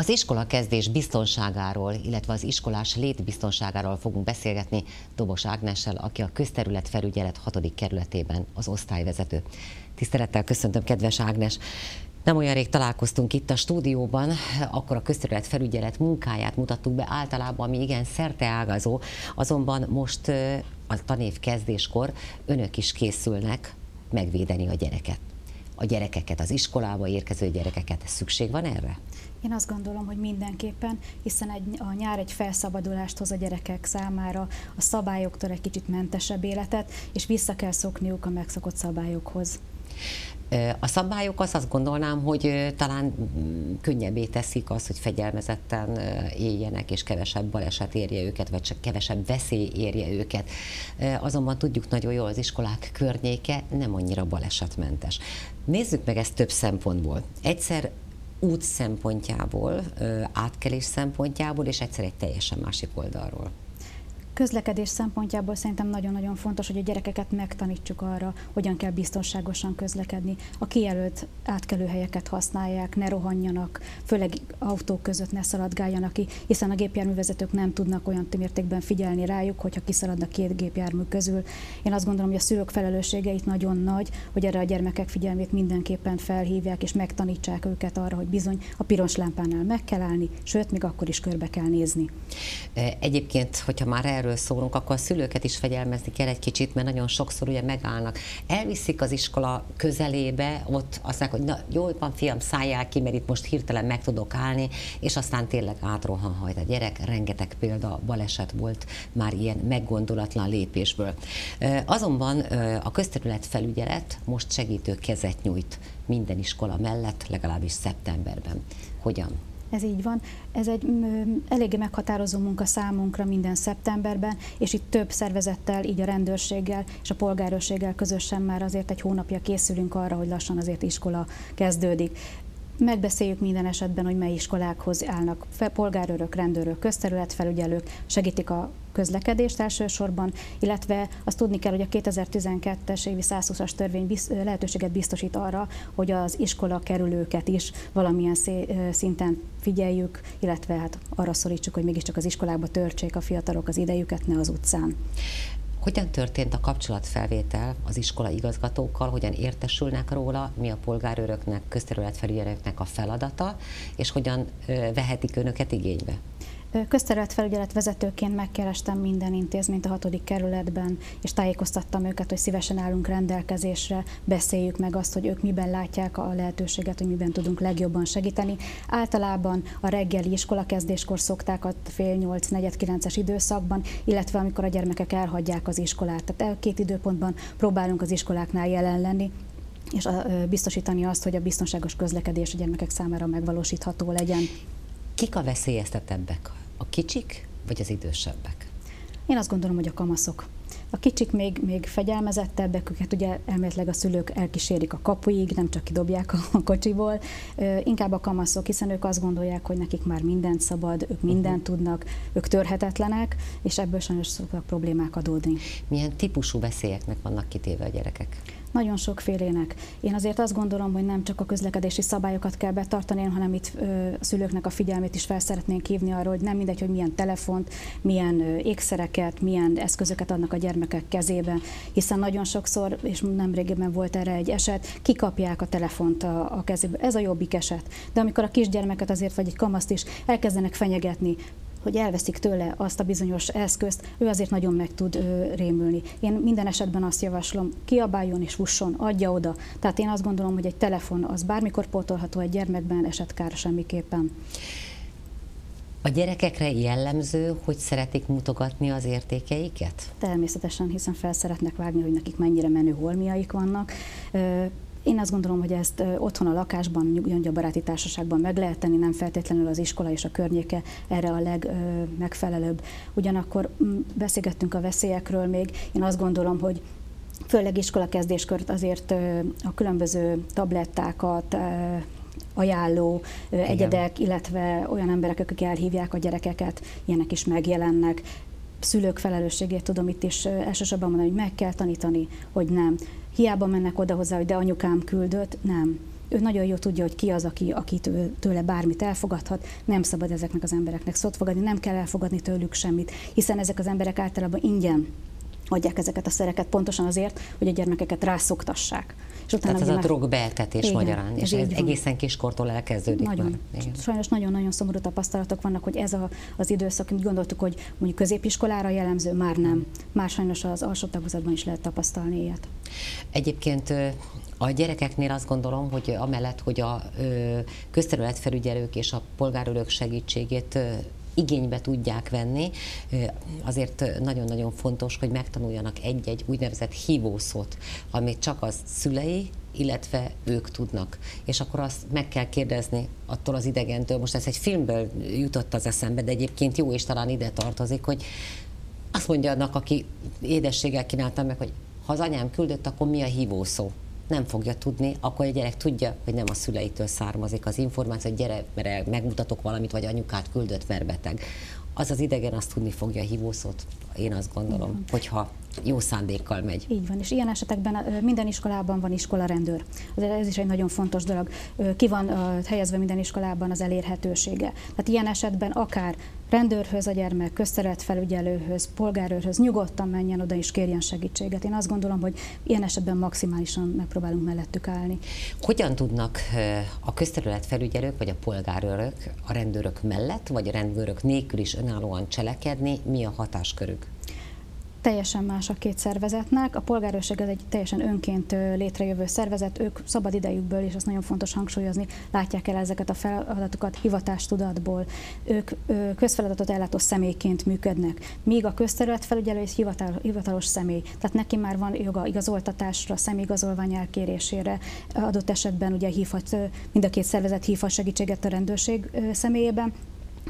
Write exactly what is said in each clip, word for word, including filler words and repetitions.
Az iskolakezdés biztonságáról, illetve az iskolás létbiztonságáról fogunk beszélgetni Dobos Ágnessel, aki a Közterület-Felügyelet hatodik kerületében az osztályvezető. Tisztelettel köszöntöm, kedves Ágnes! Nem olyan rég találkoztunk itt a stúdióban, akkor a Közterület-Felügyelet munkáját mutattuk be, általában ami igen szerteágazó, azonban most a tanév kezdéskor önök is készülnek megvédeni a gyereket. A gyerekeket, az iskolába érkező gyerekeket. Szükség van erre? Én azt gondolom, hogy mindenképpen, hiszen egy, a nyár egy felszabadulást hoz a gyerekek számára, a szabályoktól egy kicsit mentesebb életet, és vissza kell szokniuk a megszokott szabályokhoz. A szabályok azt, azt gondolnám, hogy talán könnyebbé teszik azt, hogy fegyelmezetten éljenek, és kevesebb baleset érje őket, vagy csak kevesebb veszély érje őket. Azonban tudjuk nagyon jól, az iskolák környéke nem annyira balesetmentes. Nézzük meg ezt több szempontból. Egyszer út szempontjából, átkelés szempontjából, és egyszer egy teljesen másik oldalról. Közlekedés szempontjából szerintem nagyon-nagyon fontos, hogy a gyerekeket megtanítsuk arra, hogyan kell biztonságosan közlekedni. A kijelölt átkelőhelyeket használják, ne rohanjanak, főleg autók között ne szaladgáljanak ki, hiszen a gépjárművezetők nem tudnak olyan mértékben figyelni rájuk, hogyha kiszaladnak két gépjármű közül. Én azt gondolom, hogy a szülők felelőssége itt nagyon nagy, hogy erre a gyermekek figyelmét mindenképpen felhívják, és megtanítsák őket arra, hogy bizony a piros lámpánál meg kell állni, sőt, még akkor is körbe kell nézni. Egyébként, hogyha már erről szólunk, akkor a szülőket is fegyelmezni kell egy kicsit, mert nagyon sokszor ugye megállnak. Elviszik az iskola közelébe, ott azt mondják, hogy na, jól van, fiam, szálljál ki, mert itt most hirtelen meg tudok állni, és aztán tényleg átrohanhajt a gyerek. Rengeteg példa, baleset volt már ilyen meggondolatlan lépésből. Azonban a Közterület-Felügyelet most segítő kezet nyújt minden iskola mellett, legalábbis szeptemberben. Hogyan? Ez így van. Ez egy eléggé meghatározó munka számunkra minden szeptemberben, és itt több szervezettel, így a rendőrséggel és a polgárőrséggel közösen már azért egy hónapja készülünk arra, hogy lassan azért iskola kezdődik. Megbeszéljük minden esetben, hogy mely iskolákhoz állnak polgárőrök, rendőrök, közterületfelügyelők, segítik a közlekedést elsősorban, illetve azt tudni kell, hogy a kétezer-tizenkettes évi százhúszas törvény lehetőséget biztosít arra, hogy az iskola kerülőket is valamilyen szinten figyeljük, illetve hát arra szorítsuk, hogy mégiscsak az iskolákba töltsék a fiatalok az idejüket, ne az utcán. Hogyan történt a kapcsolatfelvétel az iskola igazgatókkal, hogyan értesülnek róla, mi a polgárőröknek, közterületfelügyelőknek a feladata, és hogyan vehetik önöket igénybe? Közterületfelügyelet vezetőként megkerestem minden intézményt a hatodik kerületben, és tájékoztattam őket, hogy szívesen állunk rendelkezésre, beszéljük meg azt, hogy ők miben látják a lehetőséget, hogy miben tudunk legjobban segíteni. Általában a reggeli iskolakezdéskor szokták, a fél nyolc, negyed kilences időszakban, illetve amikor a gyermekek elhagyják az iskolát. Tehát két időpontban próbálunk az iskoláknál jelen lenni, és biztosítani azt, hogy a biztonságos közlekedés a gyermekek számára megvalósítható legyen. Kik a veszélyeztetebbek? A kicsik vagy az idősebbek? Én azt gondolom, hogy a kamaszok. A kicsik még, még fegyelmezettebbek, őket ugye elméletileg a szülők elkísérik a kapuig, nem csak kidobják a kocsiból, inkább a kamaszok, hiszen ők azt gondolják, hogy nekik már mindent szabad, ők mindent uh-huh. tudnak, ők törhetetlenek, és ebből sajnos szoktak problémák adódni. Milyen típusú veszélyeknek vannak kitéve a gyerekek? Nagyon sokfélének. Én azért azt gondolom, hogy nem csak a közlekedési szabályokat kell betartani, hanem itt ö, a szülőknek a figyelmét is fel szeretnénk hívni arról, hogy nem mindegy, hogy milyen telefont, milyen ö, ékszereket, milyen eszközöket adnak a gyermekek kezébe, hiszen nagyon sokszor, és nemrégében volt erre egy eset, kikapják a telefont a, a kezébe. Ez a jobbik eset. De amikor a kisgyermeket azért, vagy egy kamaszt is elkezdenek fenyegetni, hogy elveszik tőle azt a bizonyos eszközt, ő azért nagyon meg tud ö, rémülni. Én minden esetben azt javaslom, kiabáljon és fusson, adja oda. Tehát én azt gondolom, hogy egy telefon az bármikor pótolható egy gyermekben, esetkár semmiképpen. A gyerekekre jellemző, hogy szeretik mutogatni az értékeiket? Természetesen, hiszen fel szeretnek vágni, hogy nekik mennyire menő holmiaik vannak. Ö, Én azt gondolom, hogy ezt otthon a lakásban, gyöngyabaráti társaságban meg lehet tenni, nem feltétlenül az iskola és a környéke erre a legmegfelelőbb. Ugyanakkor beszélgettünk a veszélyekről még, én azt gondolom, hogy főleg iskolakezdéskört azért a különböző tablettákat, ajánló Igen. egyedek, illetve olyan emberek, akik elhívják a gyerekeket, ilyenek is megjelennek. Szülők felelősségét tudom itt is elsősorban mondani, hogy meg kell tanítani, hogy nem. Hiába mennek oda hozzá, hogy de anyukám küldött, nem. ő nagyon jól tudja, hogy ki az, aki, aki tőle bármit elfogadhat, nem szabad ezeknek az embereknek szót fogadni, nem kell elfogadni tőlük semmit, hiszen ezek az emberek általában ingyen adják ezeket a szereket, pontosan azért, hogy a gyermekeket rászoktassák. És utána tehát ez a drogbeeltetés meg... magyarán, és ez egészen kiskortól elkezdődik nagyon. Már. Igen. Sajnos nagyon-nagyon szomorú tapasztalatok vannak, hogy ez a, az időszak, amit gondoltuk, hogy mondjuk középiskolára jellemző, már nem. Már sajnos az alsó tagozatban is lehet tapasztalni ilyet. Egyébként a gyerekeknél azt gondolom, hogy amellett, hogy a közterületfelügyelők és a polgárőrök segítségét igénybe tudják venni, azért nagyon-nagyon fontos, hogy megtanuljanak egy-egy úgynevezett hívószót, amit csak az szülei, illetve ők tudnak. És akkor azt meg kell kérdezni attól az idegentől, most ez egy filmből jutott az eszembe, de egyébként jó és talán ide tartozik, hogy azt mondja annak, aki édességgel kínálta meg, hogy ha az anyám küldött, akkor mi a hívószó? Nem fogja tudni, akkor a gyerek tudja, hogy nem a szüleitől származik az információ, hogy gyere, mert megmutatok valamit, vagy anyukát küldött, mert beteg. Az az idegen azt tudni fogja a hívószót, én azt gondolom, hogyha jó szándékkal megy. Így van, és ilyen esetekben minden iskolában van iskolarendőr. Ez is egy nagyon fontos dolog. Ki van helyezve minden iskolában az elérhetősége. Tehát ilyen esetben akár rendőrhöz a gyermek, közterületfelügyelőhöz, polgárőrhöz nyugodtan menjen oda és kérjen segítséget. Én azt gondolom, hogy ilyen esetben maximálisan megpróbálunk mellettük állni. Hogyan tudnak a közterületfelügyelők vagy a polgárőrök a rendőrök mellett, vagy a rendőrök nélkül is önállóan cselekedni? Mi a hatáskörük? Teljesen más a két szervezetnek. A polgárőrség az egy teljesen önként létrejövő szervezet, ők szabad idejükből, és azt nagyon fontos hangsúlyozni, látják el ezeket a feladatokat hivatástudatból. Ők közfeladatot ellátó személyként működnek, míg a közterületfelügyelő és hivatalos személy. Tehát neki már van joga igazoltatásra, személyigazolvány elkérésére. Adott esetben ugye hívhat, mind a két szervezet hívhat segítséget a rendőrség személyében,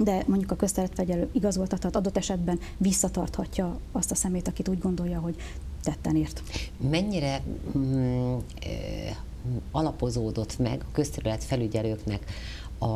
de mondjuk a közterületfelügyelő igazoltathat, adott esetben visszatarthatja azt a szemét, akit úgy gondolja, hogy tetten ért. Mennyire mm, alapozódott meg a közterületfelügyelőknek a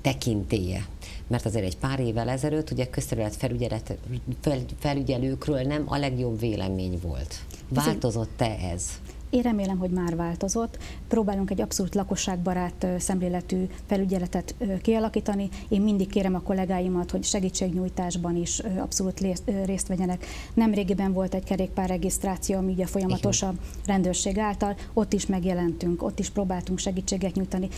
tekintélye? Mert azért egy pár évvel ezelőtt ugye közterületfelügyelőkről nem a legjobb vélemény volt. Változott-e ez? Én remélem, hogy már változott. Próbálunk egy abszolút lakosságbarát szemléletű felügyeletet kialakítani. Én mindig kérem a kollégáimat, hogy segítségnyújtásban is abszolút részt vegyenek. Nemrégiben volt egy kerékpárregisztráció, ami ugye folyamatos a rendőrség által. Ott is megjelentünk, ott is próbáltunk segítséget nyújtani.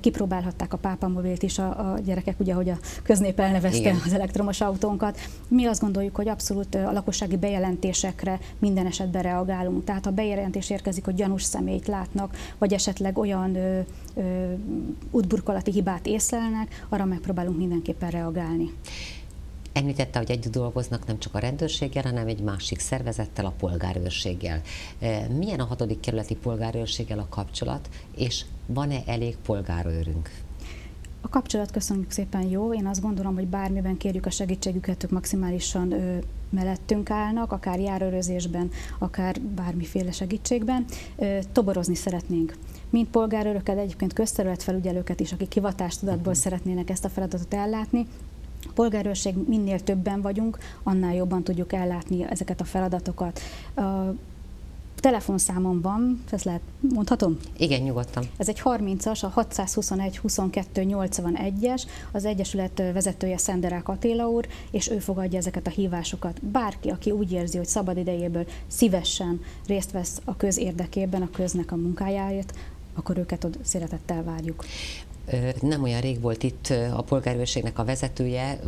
Kipróbálhatták a Pápa-mobilt is a, a gyerekek, ugye, hogy a köznép elnevezte igen. Az elektromos autónkat. Mi azt gondoljuk, hogy abszolút a lakossági bejelentésekre minden esetben reagálunk. Tehát ha bejelentés érkezik, hogy gyanús személyt látnak, vagy esetleg olyan ö, ö, útburkolati hibát észlelnek, arra megpróbálunk mindenképpen reagálni. Említette, hogy együtt dolgoznak nem csak a rendőrséggel, hanem egy másik szervezettel, a polgárőrséggel. Milyen a hatodik kerületi polgárőrséggel a kapcsolat, és van-e elég polgárőrünk? A kapcsolat köszönjük szépen jó, én azt gondolom, hogy bármiben kérjük a segítségüket, ők maximálisan ö, mellettünk állnak, akár járőrözésben, akár bármiféle segítségben. Ö, toborozni szeretnénk. Mind polgárőröket, egyébként közterületfelügyelőket is, akik hivatástudatból uh-huh. szeretnének ezt a feladatot ellátni. A polgárőrség minél többen vagyunk, annál jobban tudjuk ellátni ezeket a feladatokat. Ö, Telefonszámom van, ezt lehet, mondhatom? Igen, nyugodtan. Ez egy harmincas, a hatszázhuszonegy huszonkettő nyolcvanegyes, az Egyesület vezetője Szenderák Attila úr, és ő fogadja ezeket a hívásokat. Bárki, aki úgy érzi, hogy szabad idejéből szívesen részt vesz a köz érdekében, a köznek a munkájáért, akkor őket ott szeretettel várjuk. Nem olyan rég volt itt a polgárőrségnek a vezetője,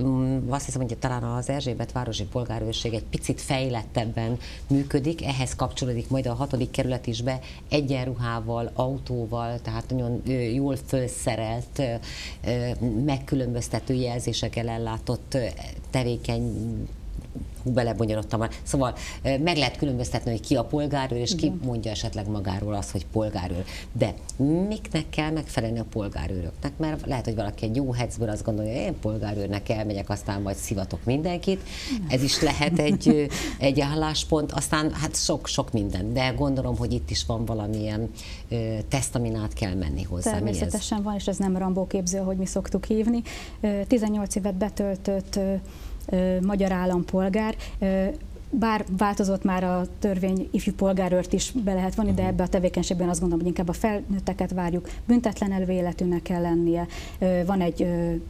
azt hiszem, hogy talán az Erzsébet városi polgárőrség egy picit fejlettebben működik, ehhez kapcsolódik majd a hatodik kerület is be, egyenruhával, autóval, tehát nagyon jól felszerelt, megkülönböztető jelzésekkel ellátott tevékeny, belebonyolottam már. Szóval meg lehet különböztetni, hogy ki a polgárőr, és ki mondja esetleg magáról azt, hogy polgárőr. De miknek kell megfelelni a polgárőröknek? Mert lehet, hogy valaki egy jó hecből azt gondolja, én polgárőrnek elmegyek, aztán majd szivatok mindenkit. Ez is lehet egy, egy álláspont, aztán hát sok-sok minden. De gondolom, hogy itt is van valamilyen teszt, amin át kell menni hozzá. Természetesen van, és ez nem Rambó képző, ahogy mi szoktuk hívni. tizennyolc évet betöltött magyar állampolgár Bár változott már a törvény, ifjú polgárőrt is be lehet vonni, de ebbe a tevékenységben azt gondolom, hogy inkább a felnőtteket várjuk. Büntetlen elvéletűnek kell lennie. Van egy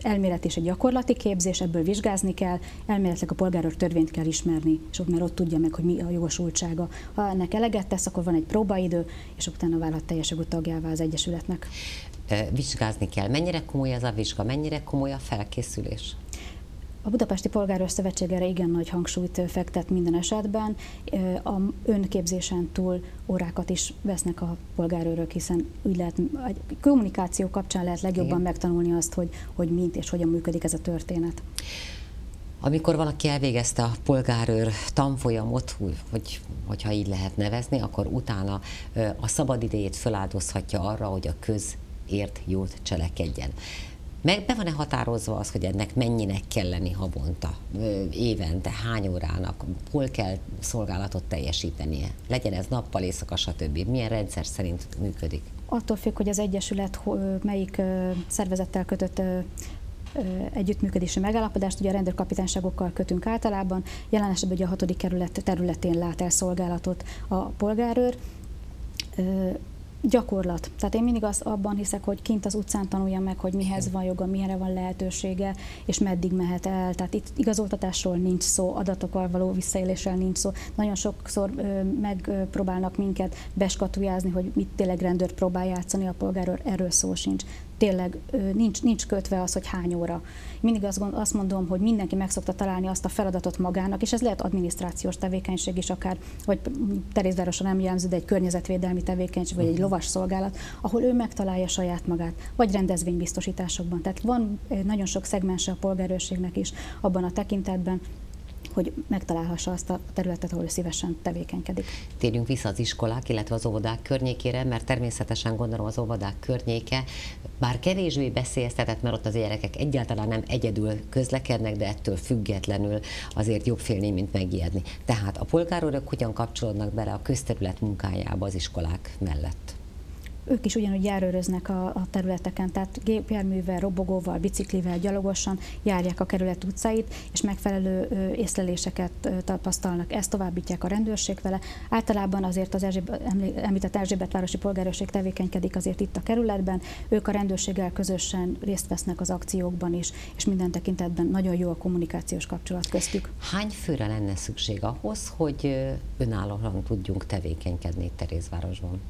elméleti és egy gyakorlati képzés, ebből vizsgázni kell. Elméletileg a polgárőr törvényt kell ismerni, és ott már ott tudja meg, hogy mi a jogosultsága. Ha ennek eleget tesz, akkor van egy próbaidő, és utána válhat teljes jogú tagjává az Egyesületnek. Vizsgázni kell. Mennyire komoly ez a vizsga, mennyire komoly a felkészülés? A Budapesti Polgárőr Szövetség erre igen nagy hangsúlyt fektet minden esetben. A önképzésen túl órákat is vesznek a polgárőrök, hiszen úgy lehet, a kommunikáció kapcsán lehet legjobban igen. megtanulni azt, hogy, hogy mint és hogyan működik ez a történet. Amikor valaki elvégezte a polgárőr tanfolyamot, hogy, hogyha így lehet nevezni, akkor utána a szabadidejét feláldozhatja arra, hogy a közért jót cselekedjen. Meg be van-e határozva az, hogy ennek mennyinek kell lenni havonta, évente, hány órának, hol kell szolgálatot teljesítenie? Legyen ez nappal, éjszaka, stb. Milyen rendszer szerint működik? Attól függ, hogy az Egyesület melyik szervezettel kötött együttműködési megállapodást, ugye a rendőrkapitányságokkal kötünk általában, jelen esetben ugye a hatodik kerület területén lát el szolgálatot a polgárőr. Gyakorlat. Tehát én mindig az, abban hiszek, hogy kint az utcán tanulja meg, hogy mihez van joga, mire van lehetősége, és meddig mehet el. Tehát itt igazoltatásról nincs szó, adatokkal való visszaéléssel nincs szó. Nagyon sokszor ö, megpróbálnak minket beskatujázni, hogy mit tényleg rendőr próbál játszani, a polgárőr, erről szó sincs. Tényleg nincs, nincs kötve az, hogy hány óra. Mindig azt, gond, azt mondom, hogy mindenki meg szokta találni azt a feladatot magának, és ez lehet adminisztrációs tevékenység is akár, vagy Terézvárosra nem jellemző, de egy környezetvédelmi tevékenység, vagy egy lovasszolgálat, ahol ő megtalálja saját magát, vagy rendezvénybiztosításokban. Tehát van nagyon sok szegmense a polgárőrségnek is abban a tekintetben, hogy megtalálhassa azt a területet, ahol szívesen tevékenykedik. Térjünk vissza az iskolák, illetve az óvodák környékére, mert természetesen gondolom az óvodák környéke bár kevésbé beszélyeztetett, mert ott az gyerekek egyáltalán nem egyedül közlekednek, de ettől függetlenül azért jobb félni, mint megijedni. Tehát a polgárőrök hogyan kapcsolódnak bele a közterület munkájába az iskolák mellett? Ők is ugyanúgy járőröznek a, a területeken, tehát gépjárművel, robogóval, biciklivel, gyalogosan járják a kerület utcáit, és megfelelő ö, észleléseket ö, tapasztalnak. Ezt továbbítják a rendőrség vele. Általában azért az Erzsébet, említett Erzsébet városi polgárőrség tevékenykedik azért itt a kerületben. Ők a rendőrséggel közösen részt vesznek az akciókban is, és minden tekintetben nagyon jó a kommunikációs kapcsolat köztük. Hány főre lenne szükség ahhoz, hogy önállóan tudjunk tevékenykedni itt Terézvárosban?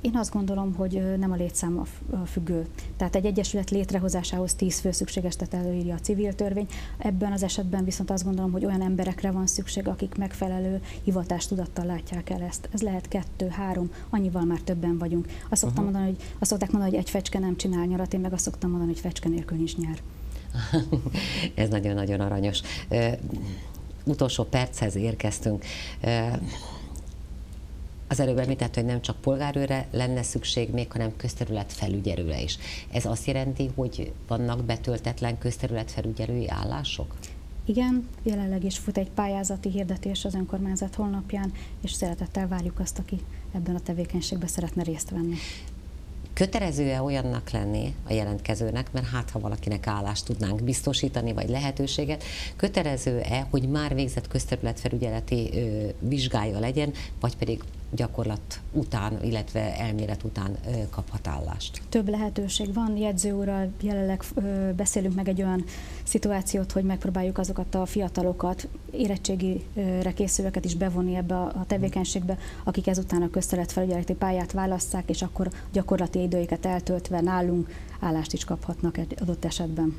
Én azt gondolom, hogy nem a létszám a függő. Tehát egy egyesület létrehozásához tíz fő szükséges, tehát előírja a civil törvény. Ebben az esetben viszont azt gondolom, hogy olyan emberekre van szükség, akik megfelelő hivatástudattal látják el ezt. Ez lehet kettő, három, annyival már többen vagyunk. Azt szoktam mondani, hogy, azt szokták mondani, hogy egy fecske nem csinál nyarat, én meg azt szoktam mondani, hogy fecske nélkül nincs nyár. Ez nagyon-nagyon aranyos. Ö, utolsó perchez érkeztünk. Ö, Az előbb említett, hogy nem csak polgárőre lenne szükség még, hanem közterület-felügyelőre is. Ez azt jelenti, hogy vannak betöltetlen közterület-felügyelői állások? Igen, jelenleg is fut egy pályázati hirdetés az önkormányzat honlapján, és szeretettel várjuk azt, aki ebben a tevékenységben szeretne részt venni. Kötelező-e olyannak lenni a jelentkezőnek, mert hát ha valakinek állást tudnánk biztosítani, vagy lehetőséget, kötelező-e, hogy már végzett közterületfelügyeleti vizsgája legyen, vagy pedig gyakorlat után, illetve elmélet után kaphat állást? Több lehetőség van. Jegyző úrral jelenleg beszélünk meg egy olyan szituációt, hogy megpróbáljuk azokat a fiatalokat, érettségire készülőket is bevonni ebbe a tevékenységbe, akik ezután a közterületfelügyeleti pályát válasszák, és akkor gyakorlati időiket eltöltve nálunk állást is kaphatnak egy adott esetben.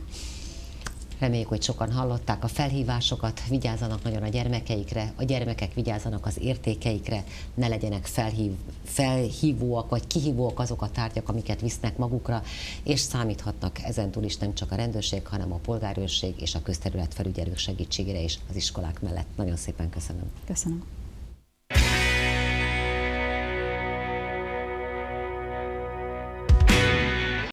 Reméljük, hogy sokan hallották a felhívásokat, vigyázzanak nagyon a gyermekeikre, a gyermekek vigyázzanak az értékeikre, ne legyenek felhív, felhívóak vagy kihívóak azok a tárgyak, amiket visznek magukra, és számíthatnak ezentúl is nem csak a rendőrség, hanem a polgárőrség és a közterületfelügyelők segítségére is az iskolák mellett. Nagyon szépen köszönöm. Köszönöm.